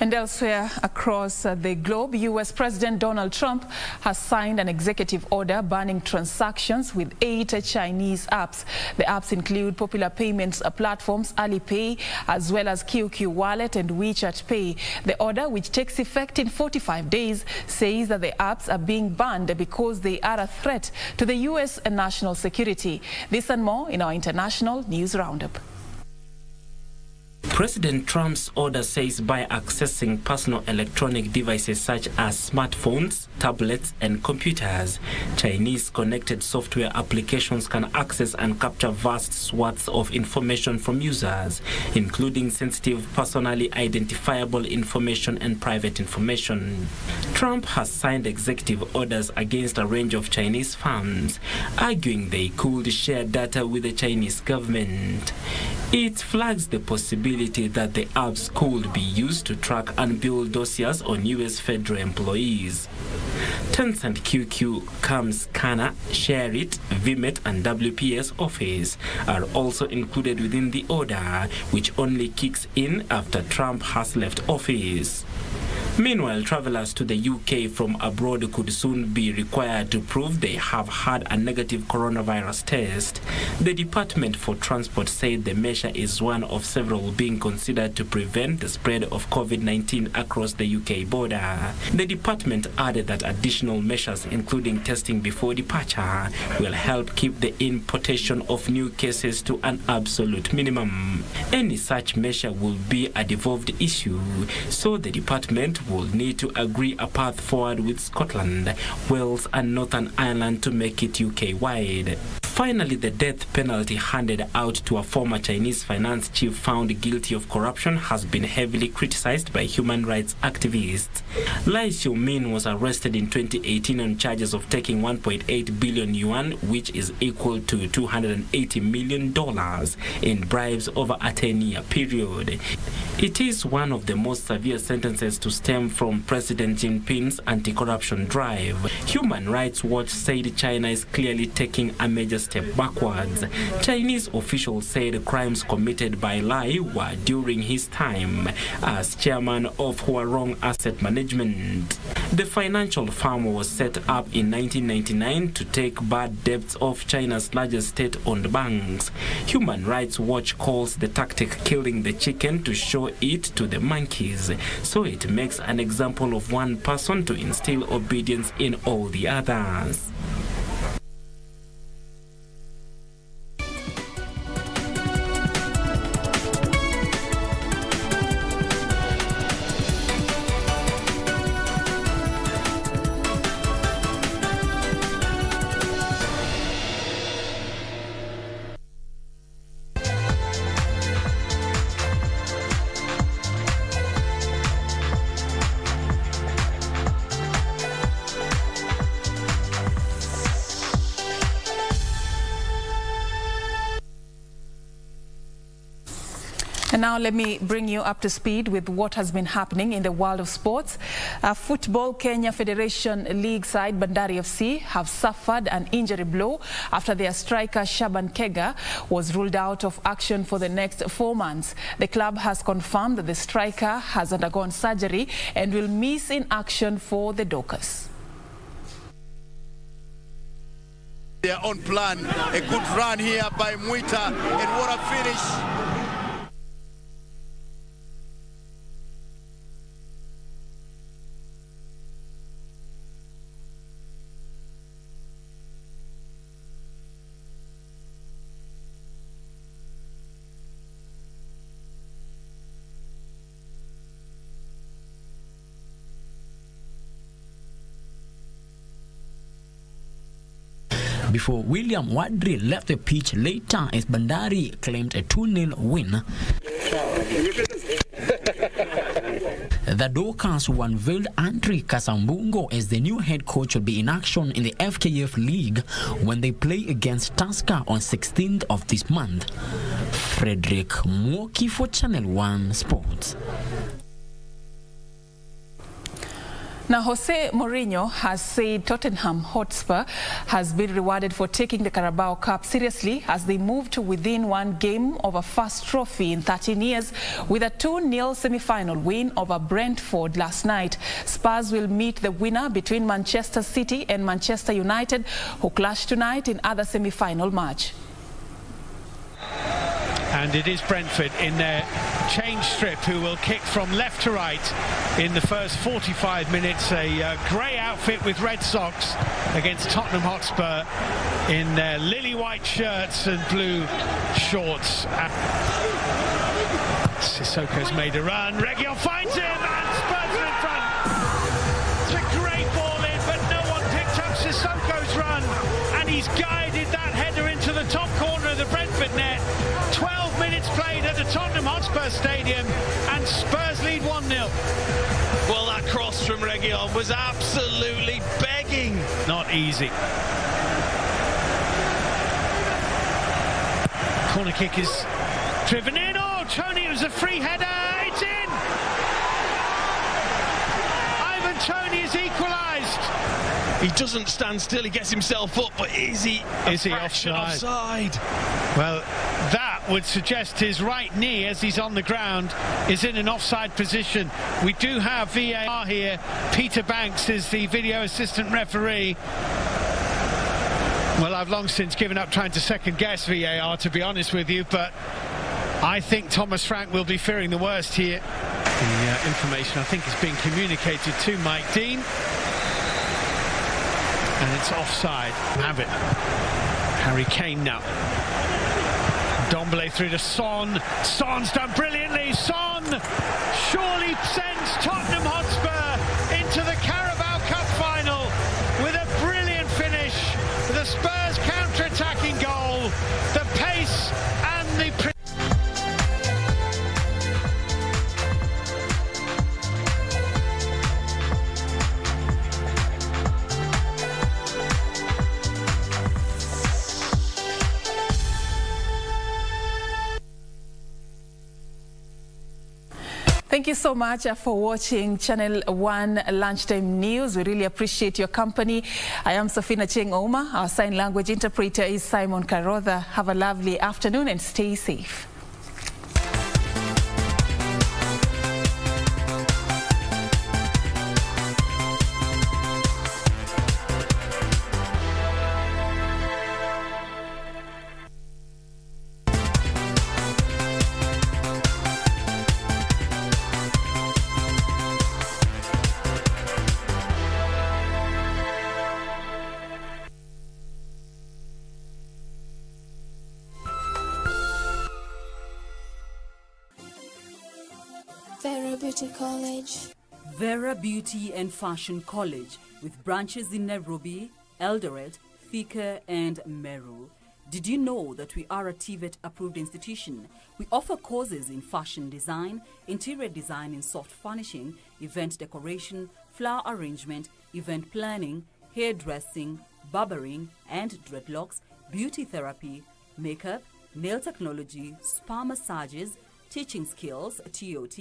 And elsewhere across the globe, U.S. President Donald Trump has signed an executive order banning transactions with 8 Chinese apps. The apps include popular payments platforms Alipay, as well as QQ Wallet and WeChat Pay. The order, which takes effect in 45 days, says that the apps are being banned because they are a threat to the U.S. and national security. This and more in our international news roundup. President Trump's order says by accessing personal electronic devices such as smartphones, tablets, and computers, Chinese connected software applications can access and capture vast swaths of information from users, including sensitive, personally identifiable information and private information. Trump has signed executive orders against a range of Chinese firms, arguing they could share data with the Chinese government. It flags the possibility that the apps could be used to track and build dossiers on U.S. federal employees. Tencent QQ, Camscanner, ShareIt, Vimeo, and WPS Office are also included within the order, which only kicks in after Trump has left office. Meanwhile, travelers to the UK from abroad could soon be required to prove they have had a negative coronavirus test. The Department for Transport said the measure is one of several being considered to prevent the spread of COVID-19 across the UK border. The department added that additional measures, including testing before departure, will help keep the importation of new cases to an absolute minimum. Any such measure will be a devolved issue, so the department will need to agree a path forward with Scotland, Wales and Northern Ireland to make it UK-wide. Finally, the death penalty handed out to a former Chinese finance chief found guilty of corruption has been heavily criticized by human rights activists. Lai Xiumin was arrested in 2018 on charges of taking 1.8 billion yuan, which is equal to $280 million, in bribes over a 10-year period. It is one of the most severe sentences to stem from President Jinping's anti-corruption drive. Human Rights Watch said China is clearly taking a major step backwards. Chinese officials said crimes committed by Lai were during his time as chairman of Huarong Asset Management. The financial firm was set up in 1999 to take bad debts of China's largest state-owned banks. Human Rights Watch calls the tactic killing the chicken to show it to the monkeys, so it makes an example of one person to instill obedience in all the others. Now let me bring you up to speed with what has been happening in the world of sports. Football Kenya Federation League side Bandari FC have suffered an injury blow after their striker Shaban Kega was ruled out of action for the next 4 months. The club has confirmed that the striker has undergone surgery and will miss in action for the Dockers. Their own plan, a good run here by Mwita, and what a finish. Before William Wadri left the pitch later as Bandari claimed a 2-0 win. The Dockers, who unveiled Andre Kasambungo as the new head coach, will be in action in the FKF League when they play against Tusker on 16th of this month. Frederick Mwoki for Channel 1 Sports. Now, Jose Mourinho has said Tottenham Hotspur has been rewarded for taking the Carabao Cup seriously as they move to within one game of a first trophy in 13 years with a 2-0 semi-final win over Brentford last night. Spurs will meet the winner between Manchester City and Manchester United, who clash tonight in other semi-final match. And it is Brentford in their change strip who will kick from left to right in the first 45 minutes. A grey outfit with red socks against Tottenham Hotspur in their lily white shirts and blue shorts. Sissoko's made a run. Reguilon finds him and Spurs in front. It's a great ball in, but no one picked up Sissoko's run, and he's guided that header into the top corner of the Brentford net. 12 minutes played at the Tottenham Hotspur Stadium and Spurs lead 1-0. Well, that cross from Reguilon was absolutely begging. Not easy. Corner kick is driven in. Oh, Tony, it was a free header. It's in. Ivan Toney has equalised. He doesn't stand still. He gets himself up, but is he offside? Well, that would suggest his right knee, as he's on the ground, is in an offside position. We do have VAR here. Peter Banks is the video assistant referee. Well, I've long since given up trying to second guess VAR, to be honest with you, but I think Thomas Frank will be fearing the worst here. The information, I think, is being communicated to Mike Dean. And it's offside. Have it. Harry Kane now. Dombele through to Son. Son's done brilliantly. Son surely sends Tottenham Hotspur into the Carabao Cup final with a brilliant finish. The Spurs counter-attacking goal. The pace and the... Thank you so much for watching Channel 1 Lunchtime News. We really appreciate your company. I am Safina Cheng Ouma. Our sign language interpreter is Simon Karotha. Have a lovely afternoon and stay safe. Vera Beauty and Fashion College, with branches in Nairobi, Eldoret, Thika and Meru. Did you know that we are a TVET-approved institution? We offer courses in fashion design, interior design and soft furnishing, event decoration, flower arrangement, event planning, hairdressing, barbering and dreadlocks, beauty therapy, makeup, nail technology, spa massages, teaching skills, TOT,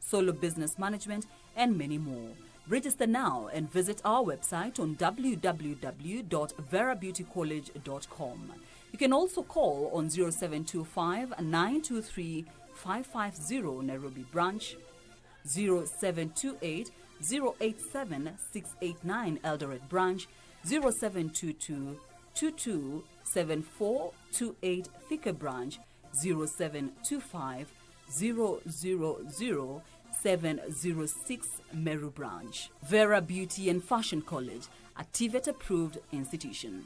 solo business management, and many more. Register now and visit our website on www.verabeautycollege.com. You can also call on 0725 923 550 Nairobi branch, 0728 087 689 Eldoret branch, 0722 227428 Thika branch, 0725 000 706 Meru branch. Vera Beauty and Fashion College, a TVET approved institution.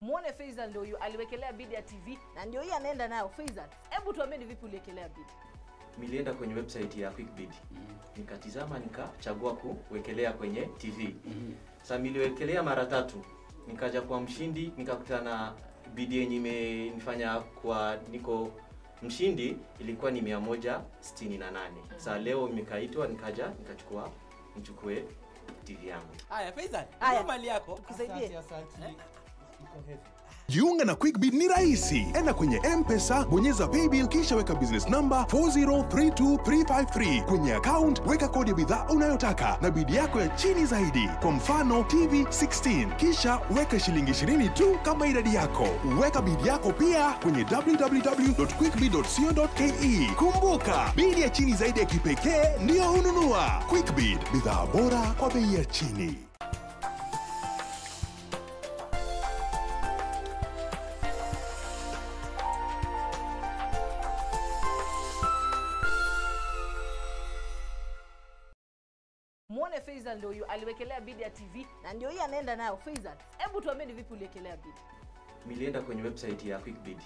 Mwone Faisal ndio yu aliwekelea bid ya TV na ndio yeye anaenda nayo. Faisal, hebu tuambieni vipi uliwekelea bid? Nilienda kwenye website ya QuickBid. Nikatizama nikachagua kuwekelea kwenye TV. Sasa niliwekelea mara tatu. Nikaja kwa mshindi, nikakutana bidii yenye imenifanya kwa niko mshindi ilikuwa ni 168. Sasa leo nimekaitwa nikaja nichukue TV yangu. Haya Faisal, mali yako tukusaidie. Jiunga na QuickBid ni rahisi. Enda kwenye M-Pesa, bonyeza paybill kisha weka business number 4032353 kwenye account, weka kodi ya bidhaa unayotaka na bidii yako ya chini zaidi. Kwa mfano TV 16, kisha weka shilingi 20 tu kama idadi yako. Weka bidii yako pia kwenye www.quickbid.co.ke. Kumbuka, bidii ya chini zaidi ya kipekee ndio ununua. QuickBid, bidhaa bora kwa bei ya chini. Faisal ndio yu aliwekelea bid ya TV na ndio yeye anaenda nayo. Faisal, hebu tuambieni vipi uliwekelea bid? Nilienda kwenye website ya QuickBid.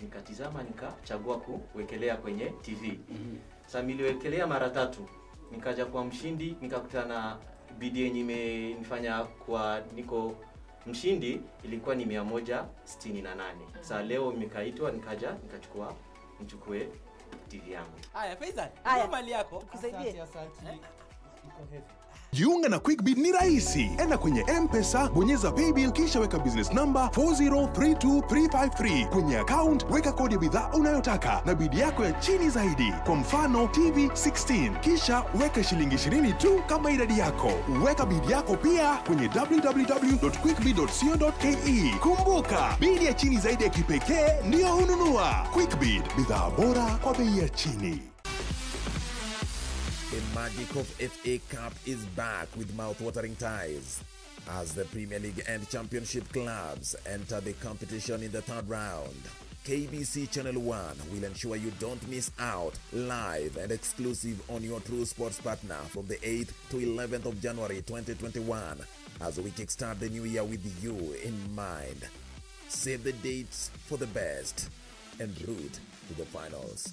Nikatizama nikachagua kuwekelea kwenye TV. Sasa niliwekelea mara tatu. Nikaja kwa mshindi, nikakutana bid yenye imenifanya kwa niko mshindi ilikuwa ni 168. Sasa leo nimekaitwa nikaja nichukue TV yangu. Haya Faisal, mali yako tukusaidie. Asante. Jiunga na QuickBid ni rahisi. Enda kwenye M-Pesa, bonyeza pay bill, kisha weka business number 4032353. Kwenye account, weka kodi ya bidhaa unayotaka na bidi yako ya chini zaidi. Kwa mfano, TV 16. Kisha weka shilingi 20 tu kama idadi yako. Weka bidi yako pia kwenye www.quickbid.co.ke. Kumbuka, bidi ya chini zaidi ya kipekee ndio ununua. QuickBid, bidhaa bora kwa bei ya chini. The magic of FA Cup is back with mouth-watering ties as the Premier League and Championship clubs enter the competition in the third round. KBC Channel 1 will ensure you don't miss out live and exclusive on your true sports partner from the 8th to 11th of January 2021 as we kickstart the new year with you in mind. Save the dates for the best and route to the finals.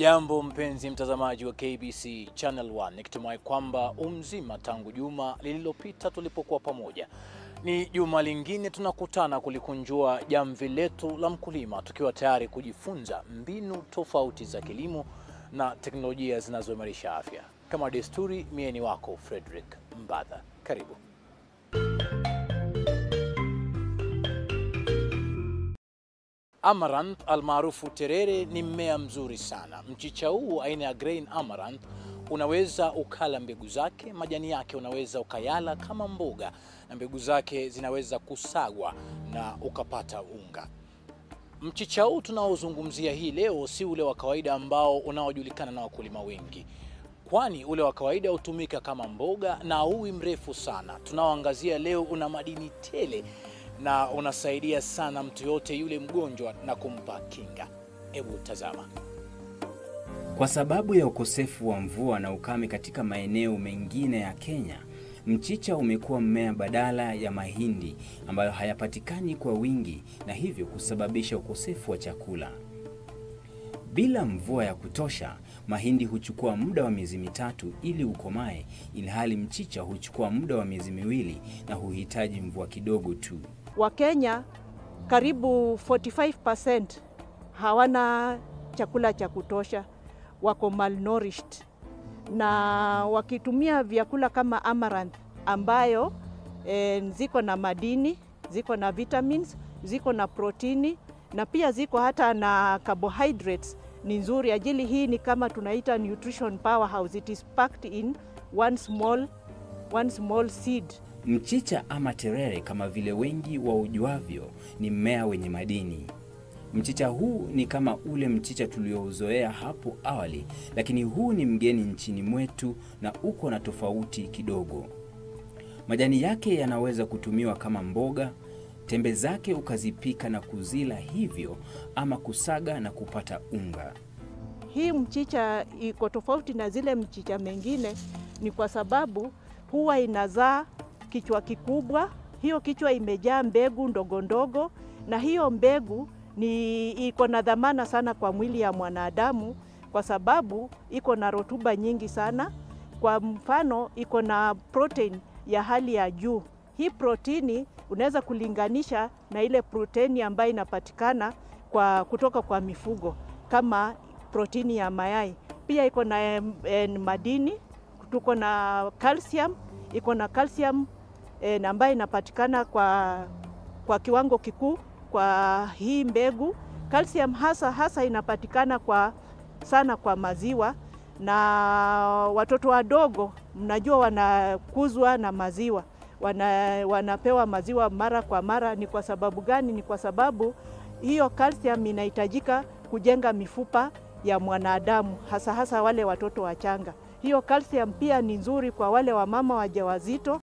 Jambo mpenzi mtazamaji wa KBC Channel 1, nikitumai kwamba umzima tangu juma lililopita tulipokuwa pamoja. Ni juma lingine tunakutana kulikunjua jamvi letu la mkulima, tukiwa tayari kujifunza mbinu tofauti za kilimo na teknolojia zinazoimarisha afya. Kama desturi, mie ni wako Frederick Mbadha. Karibu. Amaranth almaarufu terere ni mmea mzuri sana. Mchicha huu aina ya grain amaranth unaweza ukala mbegu zake, majani yake unaweza ukayala kama mboga, na mbegu zake zinaweza kusagwa na ukapata unga. Mchicha huu tunaozungumzia hii leo si ule wa kawaida ambao unaojulikana na wakulima wengi, kwani ule wa kawaida hutumika kama mboga na huwi mrefu sana. Tunaoangazia leo una madini tele na unasaidia sana mtu yote yule mgonjwa na kumpa kinga. Hebu tazama. Kwa sababu ya ukosefu wa mvua na ukame katika maeneo mengine ya Kenya, mchicha umekuwa mmea badala ya mahindi ambayo hayapatikani kwa wingi, na hivyo kusababisha ukosefu wa chakula. Bila mvua ya kutosha, mahindi huchukua muda wa miezi mitatu ili ukomae, ilhali mchicha huchukua muda wa miezi miwili na huhitaji mvua kidogo tu. Wa Kenya karibu 45% hawana chakula cha kutosha, wako malnourished, na wakitumia vyakula kama amaranth ambayo ziko na madini, ziko na vitamins, ziko na protini, na pia ziko hata na carbohydrates. Ni nzuri ajili hii, ni kama tunaita nutrition powerhouse. It is packed in one small seed. Mchicha ama terere, kama vile wengi waujuavyo, ni mmea wenye madini. Mchicha huu ni kama ule mchicha tuliouzoea hapo awali, lakini huu ni mgeni nchini mwetu na uko na tofauti kidogo. Majani yake yanaweza kutumiwa kama mboga, tembe zake ukazipika na kuzila hivyo, ama kusaga na kupata unga. Hii mchicha iko tofauti na zile mchicha mengine ni kwa sababu huwa inazaa kichwa kikubwa. Hiyo kichwa imejaa mbegu ndogo ndogo, na hiyo mbegu ni iko na dhamana sana kwa mwili ya mwanadamu kwa sababu iko na rotuba nyingi sana. Kwa mfano, iko na protein ya hali ya juu. Hii protini unaweza kulinganisha na ile proteini ambayo inapatikana kwa kutoka kwa mifugo kama proteini ya mayai. Pia iko na madini, tuko na calcium, iko na calcium ambayo inapatikana kwa kiwango kikuu kwa hii mbegu. Calcium hasa inapatikana kwa sana kwa maziwa, na watoto wadogo mnajua wanakuzwa na maziwa. Wanapewa maziwa mara kwa mara. Ni kwa sababu gani? Ni kwa sababu hiyo calcium inahitajika kujenga mifupa ya mwanadamu, hasa wale watoto wachanga. Hiyo calcium pia ni nzuri kwa wale wamama wajawazito